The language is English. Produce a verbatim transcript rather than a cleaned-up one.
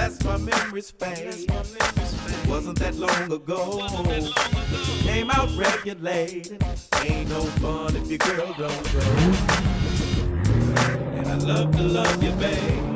lest my memories fade. Wasn't that long ago? Came out regulated. Ain't no fun if your girl don't go. And I love to love you, babe.